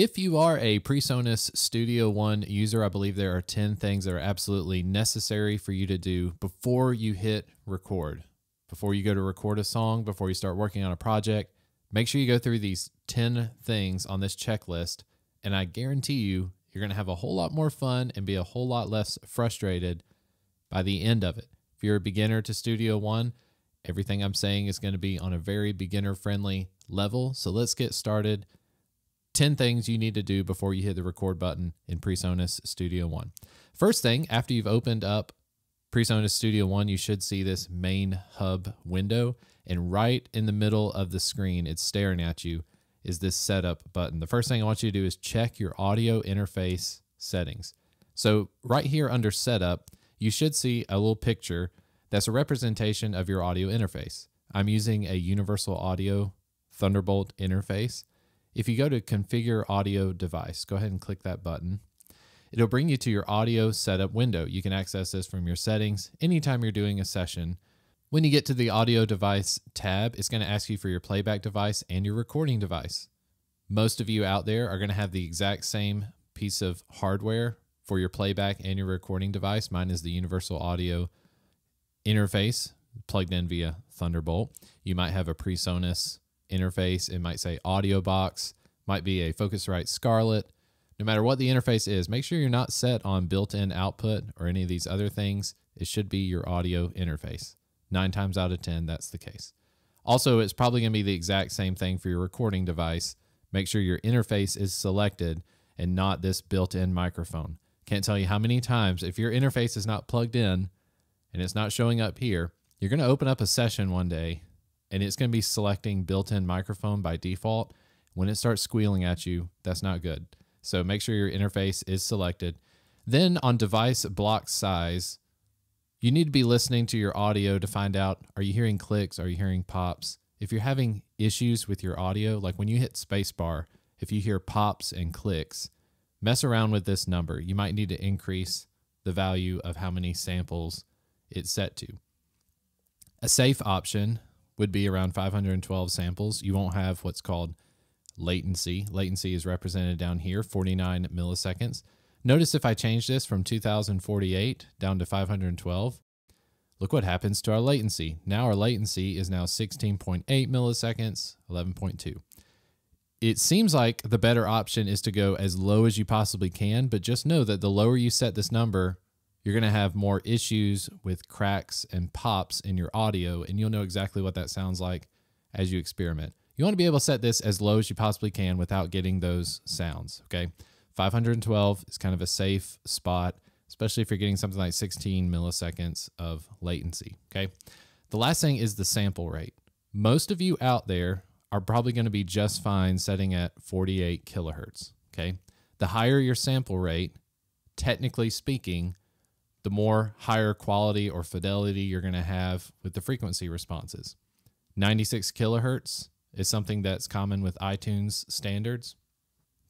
If you are a PreSonus Studio One user, I believe there are 10 things that are absolutely necessary for you to do before you hit record. Before you go to record a song, before you start working on a project, make sure you go through these 10 things on this checklist, and I guarantee you, you're going to have a whole lot more fun and be a whole lot less frustrated by the end of it. If you're a beginner to Studio One, everything I'm saying is going to be on a very beginner-friendly level, so let's get started. 10 things you need to do before you hit the record button in PreSonus Studio One. First thing, after you've opened up PreSonus Studio One, you should see this main hub window, and right in the middle of the screen, it's staring at you, is this setup button. The first thing I want you to do is check your audio interface settings. So right here under setup, you should see a little picture that's a representation of your audio interface. I'm using a Universal Audio Thunderbolt interface. If you go to configure audio device, go ahead and click that button. It'll bring you to your audio setup window. You can access this from your settings anytime you're doing a session. When you get to the audio device tab, it's going to ask you for your playback device and your recording device. Most of you out there are going to have the exact same piece of hardware for your playback and your recording device. Mine is the Universal Audio interface plugged in via Thunderbolt. You might have a PreSonus interface, it might say audio box, might be a Focusrite Scarlett. No matter what the interface is, make sure you're not set on built-in output or any of these other things. It should be your audio interface. 9 times out of 10, that's the case. Also, it's probably going to be the exact same thing for your recording device. Make sure your interface is selected and not this built-in microphone. Can't tell you how many times, if your interface is not plugged in and it's not showing up here, you're going to open up a session one day and it's going to be selecting built-in microphone by default. When it starts squealing at you, that's not good. So make sure your interface is selected. Then on device block size, you need to be listening to your audio to find out, are you hearing clicks? Are you hearing pops? If you're having issues with your audio, like when you hit spacebar, if you hear pops and clicks, mess around with this number. You might need to increase the value of how many samples it's set to. A safe option would be around 512 samples. You won't have what's called latency. Latency is represented down here, 49 milliseconds. Notice if I change this from 2048 down to 512, look what happens to our latency. Now our latency is now 16.8 milliseconds, 11.2. It seems like the better option is to go as low as you possibly can, but just know that the lower you set this number, you're going to have more issues with cracks and pops in your audio, and you'll know exactly what that sounds like as you experiment. You want to be able to set this as low as you possibly can without getting those sounds, okay? 512 is kind of a safe spot, especially if you're getting something like 16 milliseconds of latency, okay? The last thing is the sample rate. Most of you out there are probably going to be just fine setting at 48 kilohertz, okay? The higher your sample rate, technically speaking, the more higher quality or fidelity you're going to have with the frequency responses. 96 kilohertz is something that's common with iTunes standards.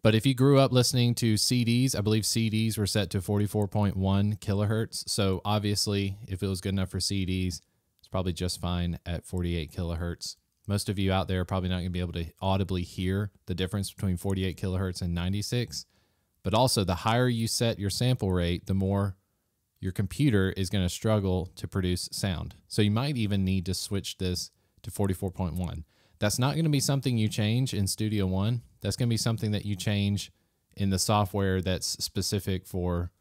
But if you grew up listening to CDs, I believe CDs were set to 44.1 kilohertz. So obviously, if it was good enough for CDs, it's probably just fine at 48 kilohertz. Most of you out there are probably not going to be able to audibly hear the difference between 48 kilohertz and 96. But also, the higher you set your sample rate, the more your computer is going to struggle to produce sound. So you might even need to switch this to 44.1. That's not going to be something you change in Studio One. That's going to be something that you change in the software that's specific for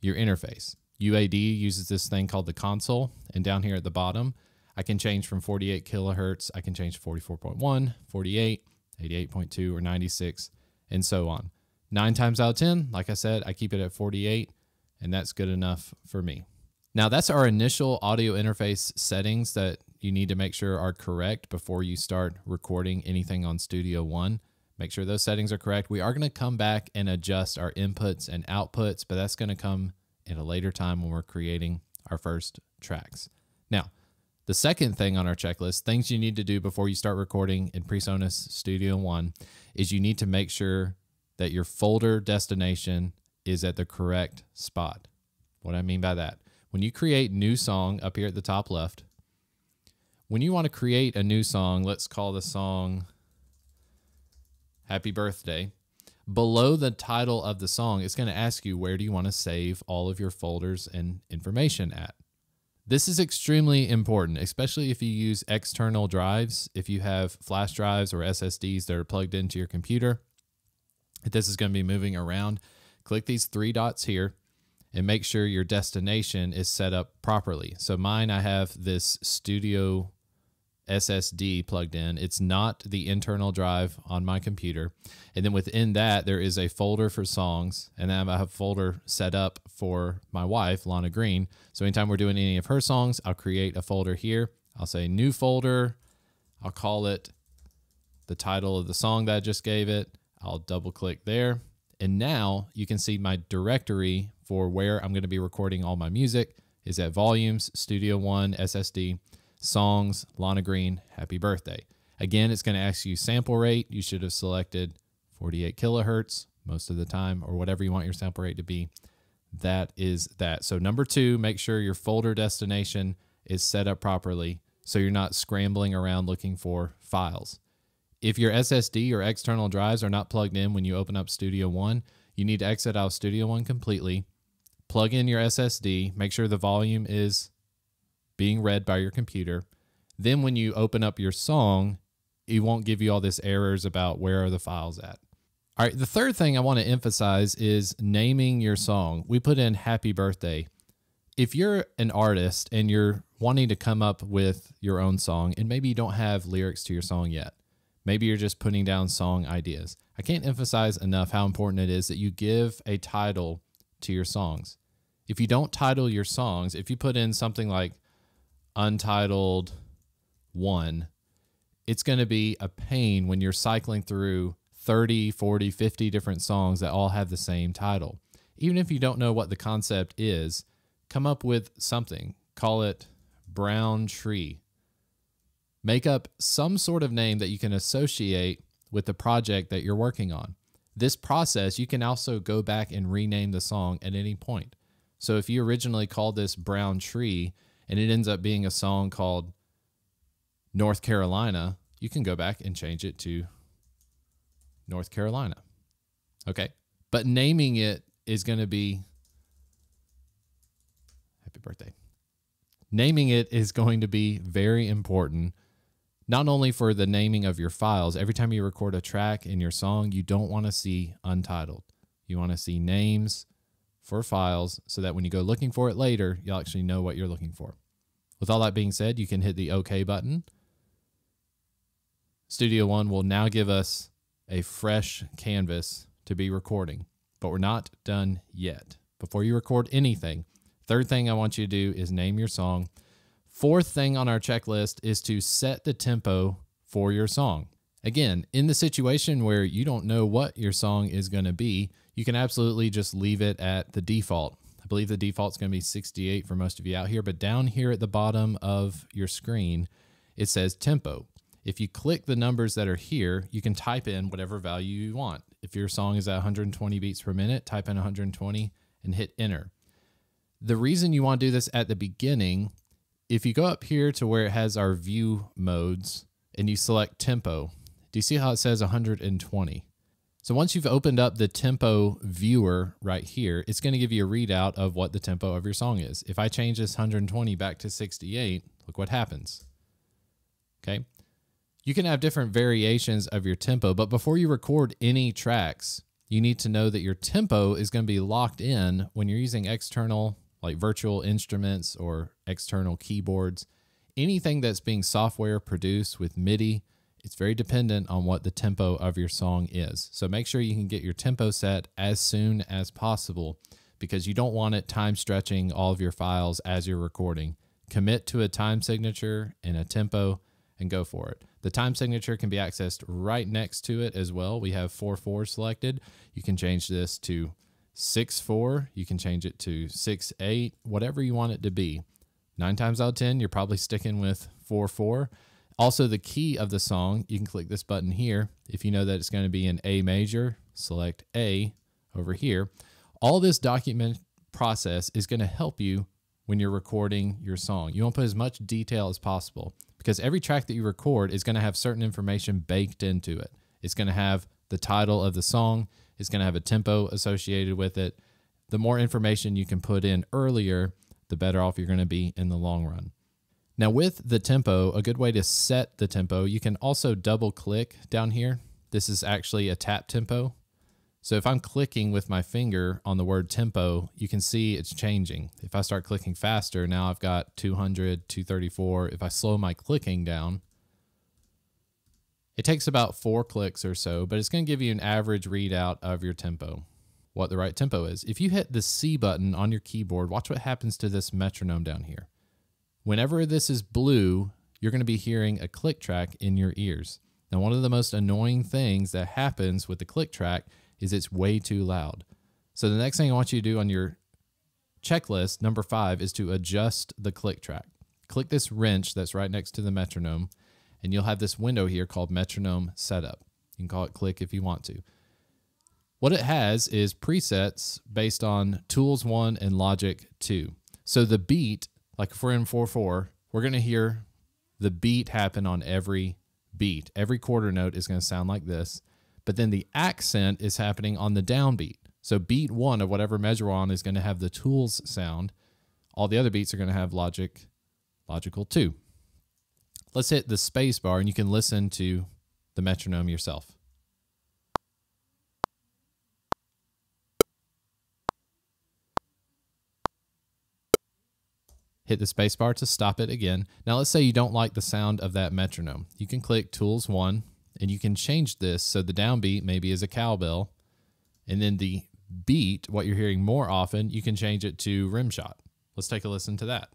your interface. UAD uses this thing called the console, and down here at the bottom, I can change from 48 kilohertz, I can change to 44.1, 48, 88.2, or 96, and so on. 9 times out of 10, like I said, I keep it at 48. And that's good enough for me. Now that's our initial audio interface settings that you need to make sure are correct before you start recording anything on Studio One. Make sure those settings are correct. We are going to come back and adjust our inputs and outputs, but that's going to come at a later time when we're creating our first tracks. Now, the second thing on our checklist, things you need to do before you start recording in PreSonus Studio One, is you need to make sure that your folder destination is at the correct spot. What I mean by that, when you create new song up here at the top left, when you want to create a new song, let's call the song Happy Birthday. below the title of the song, it's going to ask you, where do you want to save all of your folders and information at? This is extremely important, especially if you use external drives. If you have flash drives or SSDs that are plugged into your computer, this is going to be moving around. Click these three dots here and make sure your destination is set up properly. So mine, I have this Studio SSD plugged in. It's not the internal drive on my computer. And then within that, there is a folder for songs. And then I have a folder set up for my wife, Lana Green. So anytime we're doing any of her songs, I'll create a folder here. I'll say new folder. I'll call it the title of the song that I just gave it. I'll double click there. And now you can see my directory for where I'm going to be recording all my music is at Volumes, Studio One, SSD, Songs, Lana Green, Happy Birthday. Again, it's going to ask you sample rate. You should have selected 48 kilohertz most of the time, or whatever you want your sample rate to be. That is that. So number two, make sure your folder destination is set up properly so you're not scrambling around looking for files. If your SSD or external drives are not plugged in when you open up Studio One, you need to exit out of Studio One completely, plug in your SSD, make sure the volume is being read by your computer. Then when you open up your song, it won't give you all this errors about where are the files at. All right, the third thing I want to emphasize is naming your song. We put in Happy Birthday. If you're an artist and you're wanting to come up with your own song, and maybe you don't have lyrics to your song yet, maybe you're just putting down song ideas, I can't emphasize enough how important it is that you give a title to your songs. If you don't title your songs, if you put in something like Untitled One, it's going to be a pain when you're cycling through 30, 40, 50 different songs that all have the same title. Even if you don't know what the concept is, come up with something. Call it Brown Tree. Make up some sort of name that you can associate with the project that you're working on. This process, you can also go back and rename the song at any point. So if you originally called this Brown Tree, and it ends up being a song called North Carolina, you can go back and change it to North Carolina. Okay. But naming it is going to be Happy Birthday. Naming it is going to be very important, not only for the naming of your files. Every time you record a track in your song, you don't want to see untitled. You want to see names for files so that when you go looking for it later, you'll actually know what you're looking for. With all that being said, you can hit the OK button. Studio One will now give us a fresh canvas to be recording, but we're not done yet. Before you record anything, third thing I want you to do is name your song. Fourth thing on our checklist is to set the tempo for your song. Again, in the situation where you don't know what your song is going to be, you can absolutely just leave it at the default. I believe the default is going to be 68 for most of you out here, but down here at the bottom of your screen, it says tempo. If you click the numbers that are here, you can type in whatever value you want. If your song is at 120 beats per minute, type in 120 and hit enter. The reason you want to do this at the beginning, if you go up here to where it has our view modes and you select tempo, do you see how it says 120? So once you've opened up the tempo viewer right here, it's going to give you a readout of what the tempo of your song is. If I change this 120 back to 68, look what happens. Okay. You can have different variations of your tempo, but before you record any tracks, you need to know that your tempo is going to be locked in when you're using external, like virtual instruments or external keyboards. Anything that's being software produced with MIDI, it's very dependent on what the tempo of your song is. So make sure you can get your tempo set as soon as possible because you don't want it time stretching all of your files as you're recording. Commit to a time signature and a tempo and go for it. The time signature can be accessed right next to it as well. We have 4/4 selected. You can change this to 6/4. You can change it to 6/8, whatever you want it to be. 9 times out of 10, you're probably sticking with 4/4. Also, the key of the song, you can click this button here. If you know that it's going to be in A major, select A over here. All this document process is going to help you when you're recording your song. You want to put as much detail as possible because every track that you record is going to have certain information baked into it. It's going to have the title of the song. It's going to have a tempo associated with it. The more information you can put in earlier, the better off you're going to be in the long run. Now with the tempo, a good way to set the tempo, you can also double click down here. This is actually a tap tempo. So if I'm clicking with my finger on the word tempo, you can see it's changing. If I start clicking faster, now I've got 200, 234. If I slow my clicking down, it takes about 4 clicks or so, but it's going to give you an average readout of your tempo, what the right tempo is. If you hit the C button on your keyboard, watch what happens to this metronome down here. Whenever this is blue, you're going to be hearing a click track in your ears. Now, one of the most annoying things that happens with the click track is it's way too loud. So the next thing I want you to do on your checklist, number 5, is to adjust the click track. Click this wrench that's right next to the metronome, and you'll have this window here called Metronome Setup. You can call it Click if you want to. What it has is presets based on Tools 1 and Logic 2. So the beat, like if we're in 4/4, we're going to hear the beat happen on every beat. Every quarter note is going to sound like this, but then the accent is happening on the downbeat. So beat 1 of whatever measure we're on is going to have the Tools sound. All the other beats are going to have Logical 2. Let's hit the space bar and you can listen to the metronome yourself. Hit the space bar to stop it again. Now let's say you don't like the sound of that metronome. You can click Tools 1 and you can change this so the downbeat maybe is a cowbell, and then the beat, what you're hearing more often, you can change it to rimshot. Let's take a listen to that.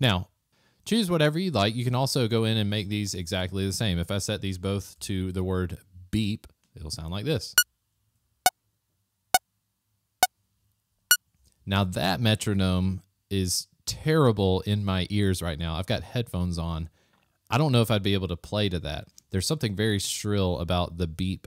Now, choose whatever you like. You can also go in and make these exactly the same. If I set these both to the word beep, it'll sound like this. Now that metronome is terrible in my ears right now. I've got headphones on. I don't know if I'd be able to play to that. There's something very shrill about the beep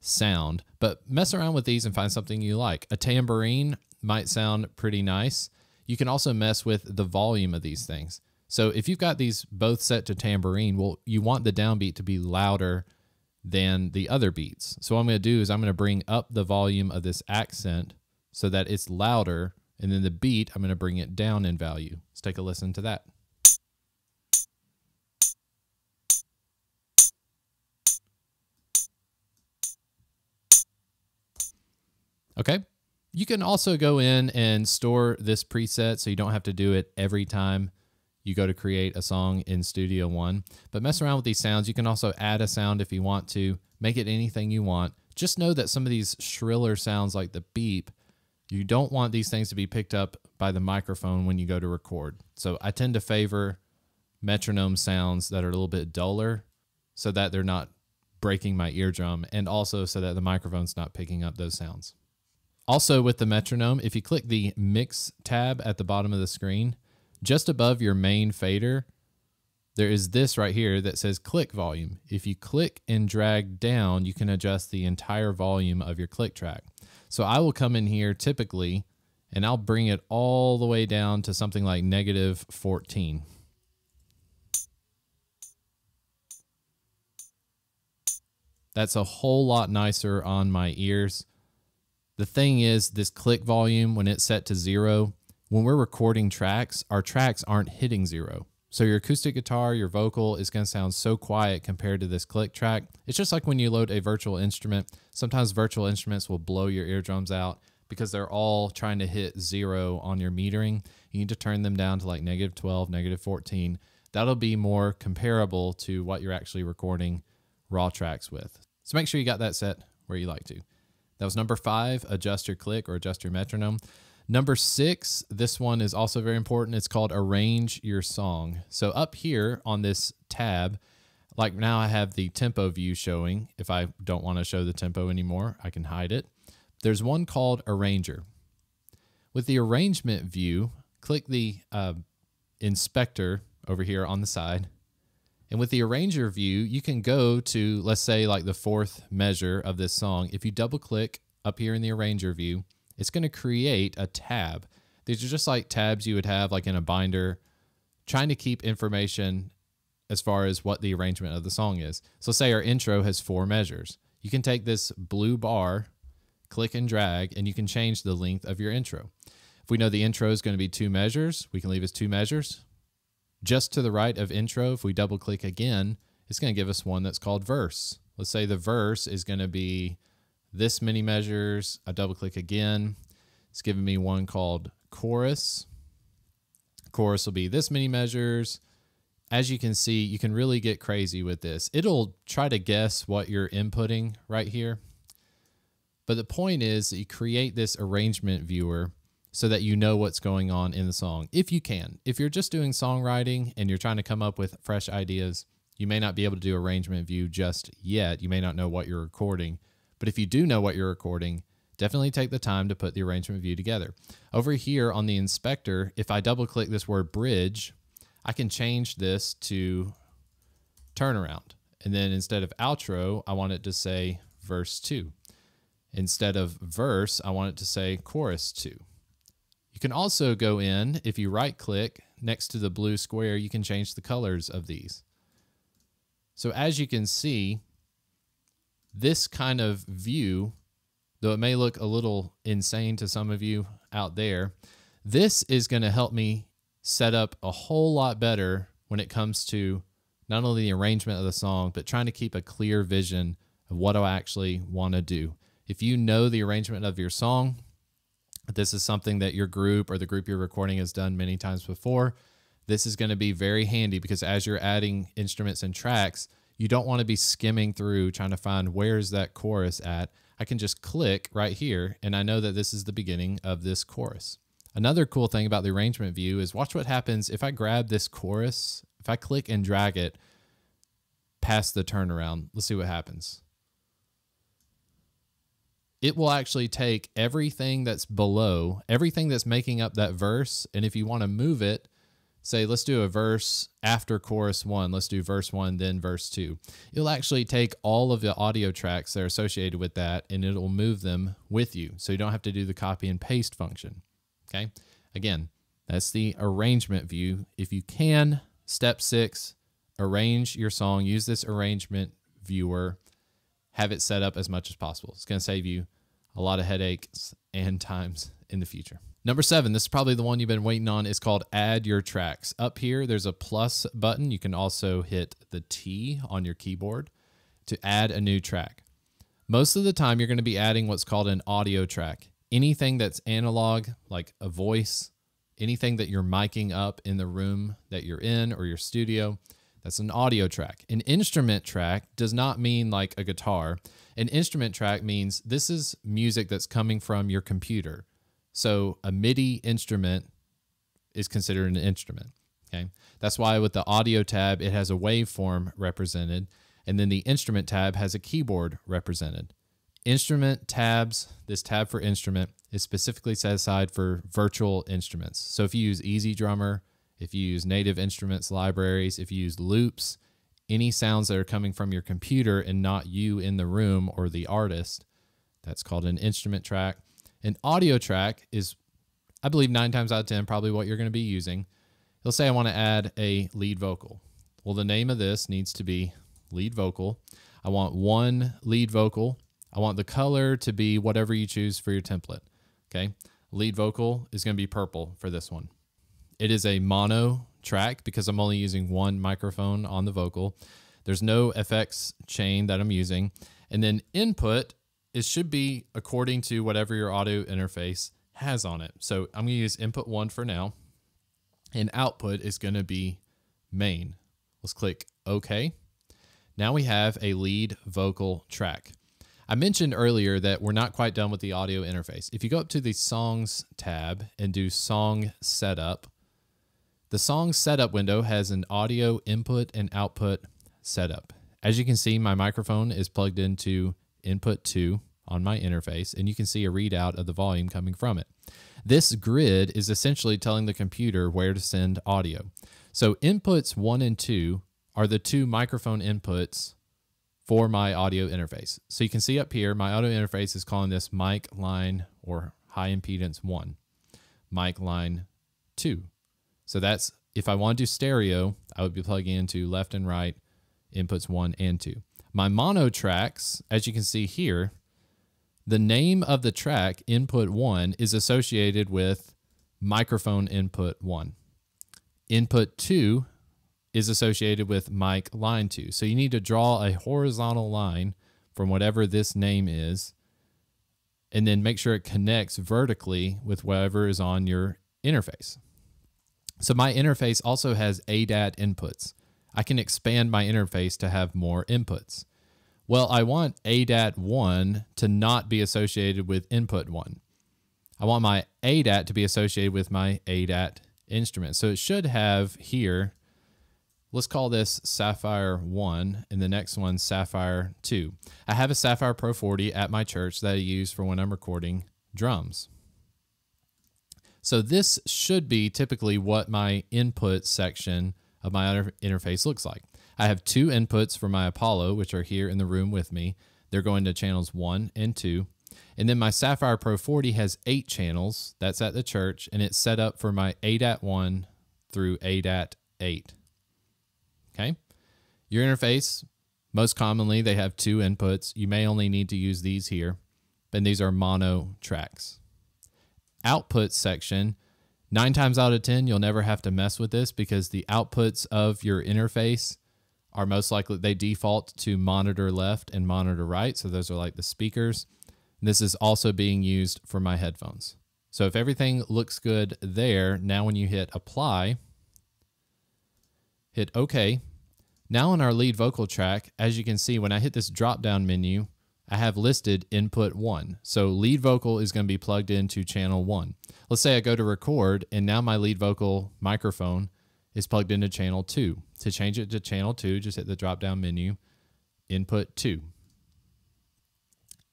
sound, but mess around with these and find something you like. A tambourine might sound pretty nice. You can also mess with the volume of these things. So if you've got these both set to tambourine, well, you want the downbeat to be louder than the other beats. So what I'm going to do is I'm going to bring up the volume of this accent so that it's louder, and then the beat, I'm going to bring it down in value. Let's take a listen to that. Okay. You can also go in and store this preset so you don't have to do it every time you go to create a song in Studio One, but mess around with these sounds. You can also add a sound if you want to, make it anything you want. Just know that some of these shriller sounds like the beep, you don't want these things to be picked up by the microphone when you go to record. So I tend to favor metronome sounds that are a little bit duller so that they're not breaking my eardrum, and also so that the microphone's not picking up those sounds. Also with the metronome, if you click the Mix tab at the bottom of the screen, just above your main fader, there is this right here that says click volume. If you click and drag down, you can adjust the entire volume of your click track. So I will come in here typically, and I'll bring it all the way down to something like -14. That's a whole lot nicer on my ears. The thing is, this click volume, when it's set to 0, when we're recording tracks, our tracks aren't hitting 0. So your acoustic guitar, your vocal is going to sound so quiet compared to this click track. It's just like when you load a virtual instrument. Sometimes virtual instruments will blow your eardrums out because they're all trying to hit 0 on your metering. You need to turn them down to like -12, -14. That'll be more comparable to what you're actually recording raw tracks with. So make sure you got that set where you like to. That was number 5, adjust your click or adjust your metronome. Number 6, this one is also very important. It's called arrange your song. So up here on this tab, like now I have the tempo view showing. If I don't want to show the tempo anymore, I can hide it. There's one called Arranger. With the arrangement view, click the inspector over here on the side. And with the arranger view, you can go to, let's say, like the 4th measure of this song. If you double click up here in the arranger view, it's going to create a tab. These are just like tabs you would have like in a binder trying to keep information as far as what the arrangement of the song is. So say our intro has 4 measures. You can take this blue bar, click and drag, and you can change the length of your intro. If we know the intro is going to be 2 measures, we can leave as 2 measures. Just to the right of intro, if we double click again, it's going to give us one that's called verse. Let's say the verse is going to be this many measures. I double click again. It's giving me one called chorus. Chorus will be this many measures. As you can see, you can really get crazy with this. It'll try to guess what you're inputting right here. But the point is that you create this arrangement viewer so that you know what's going on in the song, if you can. If you're just doing songwriting and you're trying to come up with fresh ideas, you may not be able to do arrangement view just yet. You may not know what you're recording. But if you do know what you're recording, definitely take the time to put the arrangement view together. Over here on the inspector, if I double click this word bridge, I can change this to turnaround. And then instead of outro, I want it to say verse 2. Instead of verse, I want it to say chorus 2. You can also go in, if you right click next to the blue square, you can change the colors of these. So as you can see, this kind of view, though it may look a little insane to some of you out there, this is going to help me set up a whole lot better when it comes to not only the arrangement of the song, but trying to keep a clear vision of what I actually want to do. If you know the arrangement of your song, this is something that your group or the group you're recording has done many times before. This is going to be very handy because as you're adding instruments and tracks, you don't want to be skimming through trying to find where's that chorus at. I can just click right here and I know that this is the beginning of this chorus. Another cool thing about the arrangement view is watch what happens if I grab this chorus, if I click and drag it past the turnaround. Let's see what happens. It will actually take everything that's below, everything that's making up that verse, and if you want to move it, say let's do a verse after chorus 1, let's do verse 1, then verse 2. It'll actually take all of the audio tracks that are associated with that and it'll move them with you, so you don't have to do the copy and paste function. Okay. Again, that's the arrangement view. If you can, step 6, arrange your song. Use this arrangement viewer. Have it set up as much as possible. It's going to save you a lot of headaches and times in the future. Number 7, this is probably the one you've been waiting on. It's called Add Your Tracks. Up here, there's a plus button. You can also hit the T on your keyboard to add a new track. Most of the time, you're going to be adding what's called an audio track. Anything that's analog, like a voice, anything that you're miking up in the room that you're in or your studio, that's an audio track. An instrument track does not mean like a guitar. An instrument track means this is music that's coming from your computer. So a MIDI instrument is considered an instrument. Okay, that's why with the audio tab, it has a waveform represented, and then the instrument tab has a keyboard represented. Instrument tabs, this tab for instrument, is specifically set aside for virtual instruments. So if you use Easy Drummer, if you use Native Instruments libraries, if you use loops, any sounds that are coming from your computer and not you in the room or the artist, that's called an instrument track. An audio track is, I believe 9 times out of 10, probably what you're going to be using. You'll say I want to add a lead vocal. Well, the name of this needs to be lead vocal. I want one lead vocal. I want the color to be whatever you choose for your template. Okay. Lead vocal is going to be purple for this one. It is a mono track because I'm only using one microphone on the vocal. There's no FX chain that I'm using. And then input, it should be according to whatever your audio interface has on it. So I'm going to use input 1 for now. And output is going to be main. Let's click OK. Now we have a lead vocal track. I mentioned earlier that we're not quite done with the audio interface. If you go up to the Songs tab and do Song Setup, the Song Setup window has an audio input and output setup. As you can see, my microphone is plugged into input 2 on my interface, and you can see a readout of the volume coming from it. This grid is essentially telling the computer where to send audio. So inputs 1 and 2 are the 2 microphone inputs for my audio interface. So you can see up here, my audio interface is calling this mic line or high impedance 1, mic line 2. So that's if I want to do stereo, I would be plugging into left and right inputs 1 and 2. My mono tracks, as you can see here, the name of the track, input 1, is associated with microphone input 1. Input 2 is associated with mic line 2. So you need to draw a horizontal line from whatever this name is, and then make sure it connects vertically with whatever is on your interface. So my interface also has ADAT inputs. I can expand my interface to have more inputs. Well, I want ADAT 1 to not be associated with input 1. I want my ADAT to be associated with my ADAT instrument. So it should have here, let's call this Saffire 1 and the next one Saffire 2. I have a Saffire Pro 40 at my church that I use for when I'm recording drums. So this should be typically what my input section of my interface looks like. I have 2 inputs for my Apollo, which are here in the room with me. They're going to channels 1 and 2. And then my Saffire Pro 40 has 8 channels. That's at the church, and it's set up for my ADAT 1 through ADAT 8. Okay? Your interface, most commonly, they have 2 inputs. You may only need to use these here, and these are mono tracks. Output section, 9 times out of 10, you'll never have to mess with this because the outputs of your interface are most likely, they default to monitor left and monitor right. So those are like the speakers. This is also being used for my headphones. So if everything looks good there, now when you hit apply, hit OK. Now on our lead vocal track, as you can see, when I hit this drop-down menu, I have listed input 1. So lead vocal is going to be plugged into channel 1. Let's say I go to record, and now my lead vocal microphone is plugged into channel 2. To change it to channel 2, just hit the drop-down menu, input 2.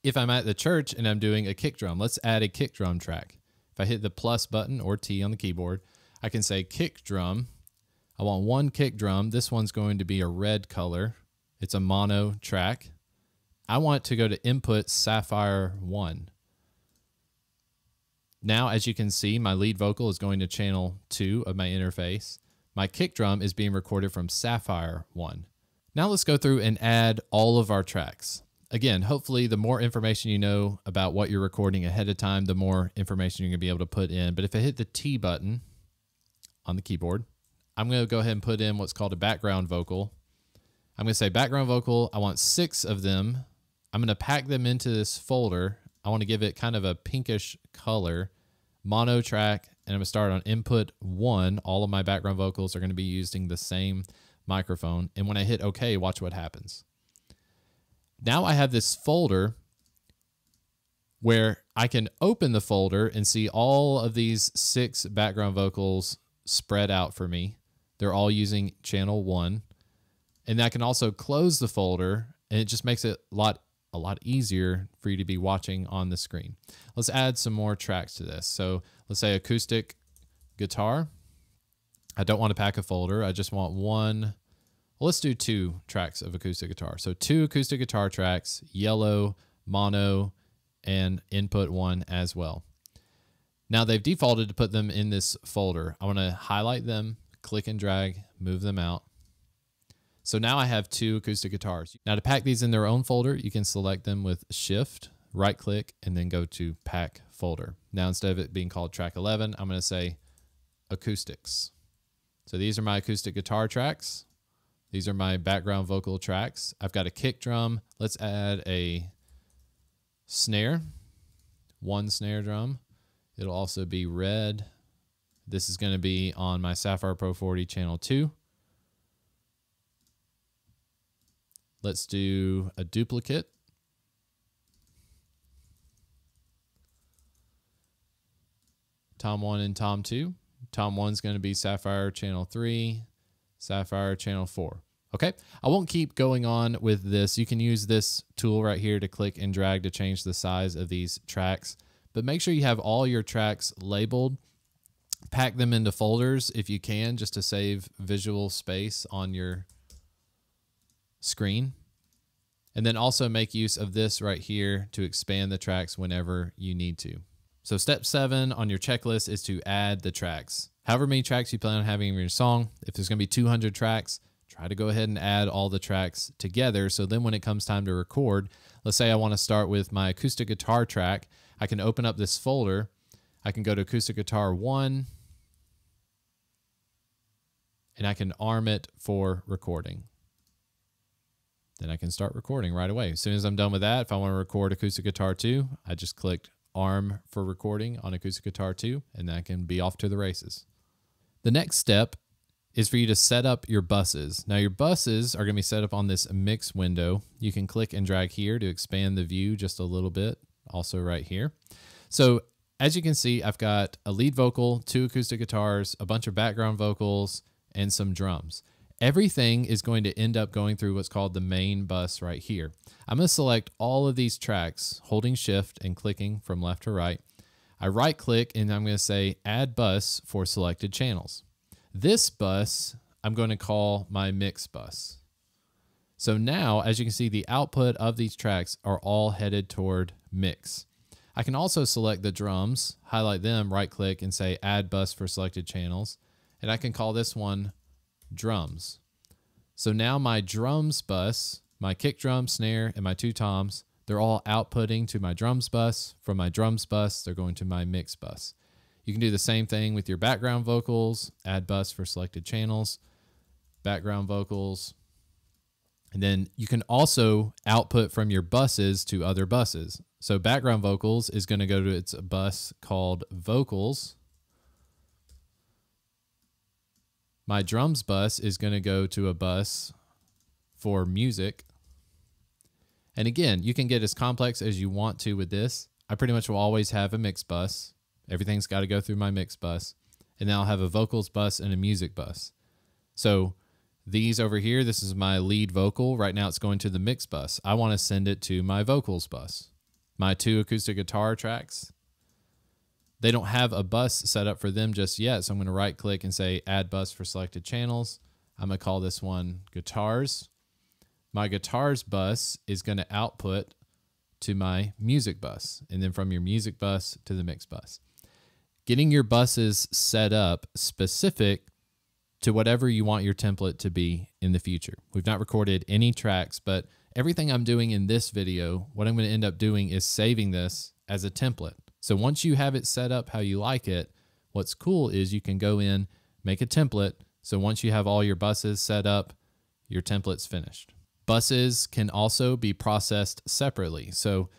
If I'm at the church and I'm doing a kick drum, let's add a kick drum track. If I hit the plus button or T on the keyboard, I can say kick drum. I want 1 kick drum. This one's going to be a red color. It's a mono track. I want to go to input Saffire 1. Now, as you can see, my lead vocal is going to channel 2 of my interface. My kick drum is being recorded from Saffire 1. Now let's go through and add all of our tracks. Again, hopefully the more information you know about what you're recording ahead of time, the more information you're going to be able to put in. But if I hit the T button on the keyboard, I'm going to go ahead and put in what's called a background vocal. I'm going to say background vocal. I want 6 of them. I'm going to pack them into this folder. I want to give it kind of a pinkish color, mono track, and I'm going to start on input 1. All of my background vocals are going to be using the same microphone. And when I hit OK, watch what happens. Now I have this folder where I can open the folder and see all of these 6 background vocals spread out for me. They're all using channel 1. And I can also close the folder, and it just makes it a lot easier for you to be watching on the screen. Let's add some more tracks to this. So let's say acoustic guitar. I don't want to pack a folder. I just want 1. Well, let's do 2 tracks of acoustic guitar. So 2 acoustic guitar tracks, yellow, mono, and input 1 as well. Now they've defaulted to put them in this folder. I want to highlight them, click and drag, move them out. So now I have 2 acoustic guitars. Now to pack these in their own folder, you can select them with Shift, right click, and then go to Pack Folder. Now instead of it being called track 11, I'm going to say acoustics. So these are my acoustic guitar tracks. These are my background vocal tracks. I've got a kick drum. Let's add a snare, 1 snare drum. It'll also be red. This is going to be on my Saffire Pro 40 channel 2. Let's do a duplicate. Tom 1 and Tom 2. Tom 1's going to be Saffire Channel 3, Saffire Channel 4. Okay, I won't keep going on with this. You can use this tool right here to click and drag to change the size of these tracks. But make sure you have all your tracks labeled. Pack them into folders if you can, just to save visual space on your screen, and then also make use of this right here to expand the tracks whenever you need to. So step 7 on your checklist is to add the tracks. however many tracks you plan on having in your song. If there's going to be 200 tracks, try to go ahead and add all the tracks together. So then when it comes time to record, let's say I want to start with my acoustic guitar track. I can open up this folder. I can go to acoustic guitar 1, and I can arm it for recording. Then I can start recording right away. As soon as I'm done with that, if I want to record acoustic guitar 2, I just click arm for recording on acoustic guitar 2, and then I can be off to the races. The next step is for you to set up your buses. Now your buses are going to be set up on this mix window. You can click and drag here to expand the view just a little bit, also right here. So as you can see, I've got a lead vocal, 2 acoustic guitars, a bunch of background vocals, and some drums. Everything is going to end up going through what's called the main bus right here. I'm going to select all of these tracks, holding shift and clicking from left to right. I right click and I'm going to say add bus for selected channels. This bus I'm going to call my mix bus. So now, as you can see, the output of these tracks are all headed toward mix. I can also select the drums, highlight them, right click and say add bus for selected channels. And I can call this one drums. So now my drums bus, my kick drum, snare, and my 2 toms, they're all outputting to my drums bus. From my drums bus, they're going to my mix bus. You can do the same thing with your background vocals, add bus for selected channels, background vocals. And then you can also output from your buses to other buses. So background vocals is going to go to its bus called vocals. My drums bus is going to go to a bus for music. And again, you can get as complex as you want to with this. I pretty much will always have a mix bus. Everything's got to go through my mix bus. And then I'll have a vocals bus and a music bus. So these over here, this is my lead vocal. Right now it's going to the mix bus. I want to send it to my vocals bus. My 2 acoustic guitar tracks, they don't have a bus set up for them just yet. So I'm going to right click and say add bus for selected channels. I'm going to call this one guitars. My guitars bus is going to output to my music bus. And then from your music bus to the mix bus. Getting your buses set up specific to whatever you want your template to be in the future. We've not recorded any tracks, but everything I'm doing in this video, what I'm going to end up doing is saving this as a template. So once you have it set up how you like it, what's cool is you can go in, make a template. So once you have all your buses set up, your template's finished. Buses can also be processed separately. So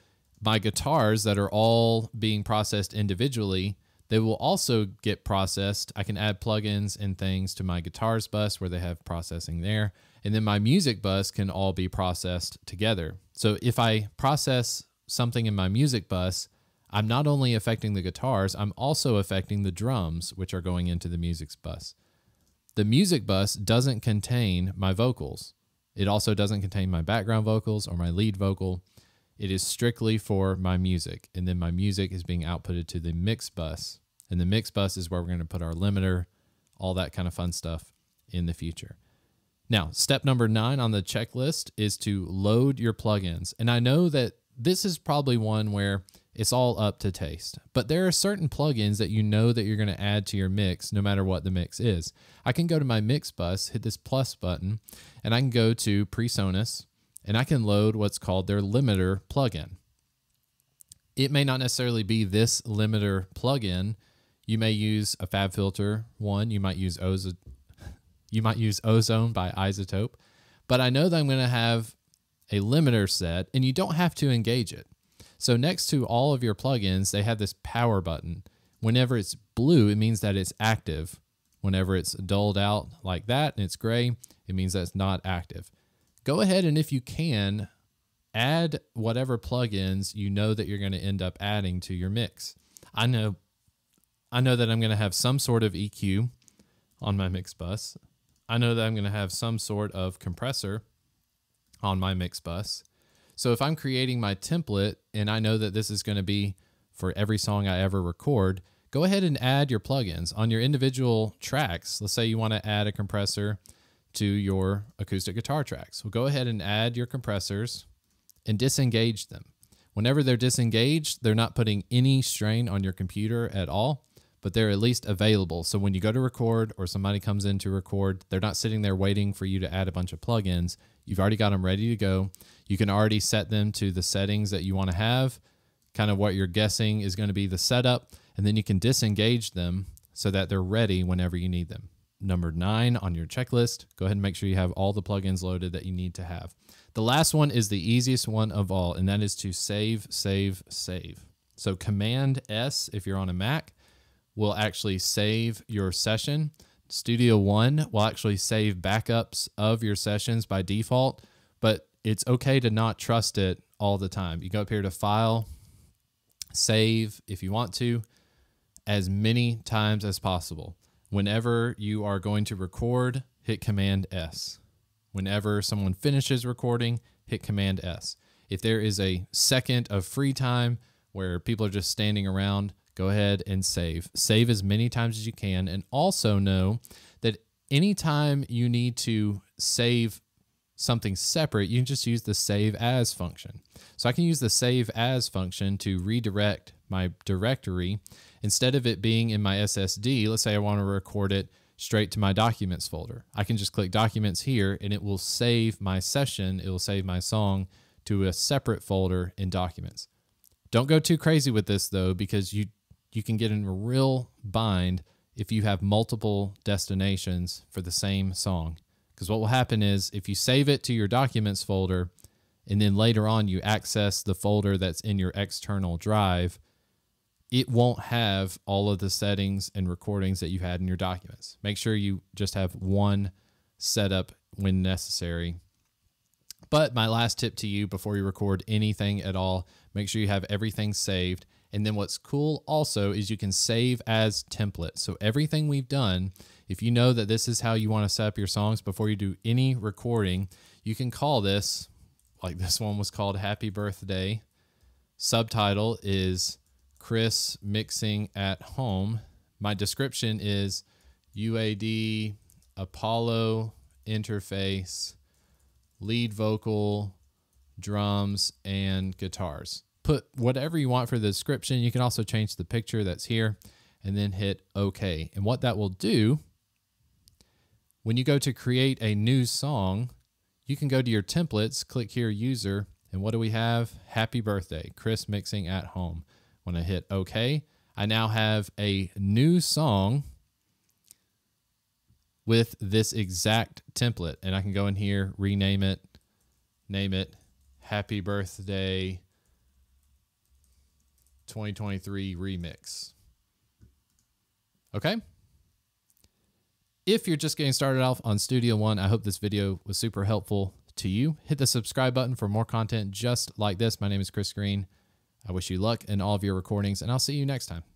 my guitars that are all being processed individually, they will also get processed. I can add plugins and things to my guitars bus where they have processing there. And then my music bus can all be processed together. So if I process something in my music bus, I'm not only affecting the guitars, I'm also affecting the drums, which are going into the music bus. The music bus doesn't contain my vocals. It also doesn't contain my background vocals or my lead vocal. It is strictly for my music. And then my music is being outputted to the mix bus. And the mix bus is where we're going to put our limiter, all that kind of fun stuff in the future. Now, step number 9 on the checklist is to load your plugins. And I know that this is probably one where it's all up to taste, but there are certain plugins that you know that you're going to add to your mix no matter what the mix is. I can go to my mix bus, hit this plus button, and I can go to PreSonus and I can load what's called their limiter plugin. It may not necessarily be this limiter plugin. You may use a FabFilter one, you might use Ozone by iZotope, but I know that I'm going to have a limiter set and you don't have to engage it. So next to all of your plugins, they have this power button. Whenever it's blue, it means that it's active. Whenever it's dulled out like that and it's gray, it means that's not active. Go ahead and if you can, add whatever plugins you know that you're going to end up adding to your mix. I know that I'm going to have some sort of EQ on my mix bus. I know that I'm going to have some sort of compressor on my mix bus. So if I'm creating my template and I know that this is going to be for every song I ever record, go ahead and add your plugins on your individual tracks. Let's say you want to add a compressor to your acoustic guitar tracks. Well, go ahead and add your compressors and disengage them. Whenever they're disengaged, they're not putting any strain on your computer at all, but they're at least available. So when you go to record or somebody comes in to record, they're not sitting there waiting for you to add a bunch of plugins. You've already got them ready to go. You can already set them to the settings that you want to have, kind of what you're guessing is going to be the setup, and then you can disengage them so that they're ready whenever you need them. Number 9 on your checklist, go ahead and make sure you have all the plugins loaded that you need to have. The last one is the easiest one of all, and that is to save, save, save. So Command S, if you're on a Mac, will actually save your session. Studio One will actually save backups of your sessions by default, but it's okay to not trust it all the time. You go up here to File, Save, if you want to, as many times as possible. Whenever you are going to record, hit Command S. Whenever someone finishes recording, hit Command S. If there is a second of free time where people are just standing around, go ahead and save. Save as many times as you can. And also know that anytime you need to save something separate, you can just use the save as function. So I can use the save as function to redirect my directory. Instead of it being in my SSD, let's say I want to record it straight to my documents folder. I can just click documents here and it will save my session. It will save my song to a separate folder in documents. Don't go too crazy with this though, because you can get in a real bind if you have multiple destinations for the same song. Because what will happen is if you save it to your documents folder and then later on you access the folder that's in your external drive, it won't have all of the settings and recordings that you had in your documents. Make sure you just have one setup when necessary. But my last tip to you before you record anything at all, make sure you have everything saved. And then what's cool also is you can save as template. So everything we've done, if you know that this is how you want to set up your songs before you do any recording, you can call this, like this one was called Happy Birthday. Subtitle is Chris Mixing at Home. My description is UAD, Apollo interface, lead vocal, drums, and guitars. Put whatever you want for the description. You can also change the picture that's here and then hit OK. And what that will do, when you go to create a new song, you can go to your templates, click here, user, and what do we have? Happy Birthday, Chris Mixing at Home. When I hit OK, I now have a new song with this exact template. And I can go in here, rename it, name it Happy Birthday 2023 Remix. Okay. If you're just getting started off on Studio One, I hope this video was super helpful to you. Hit the subscribe button for more content just like this. My name is Chris Green. I wish you luck in all of your recordings, and I'll see you next time.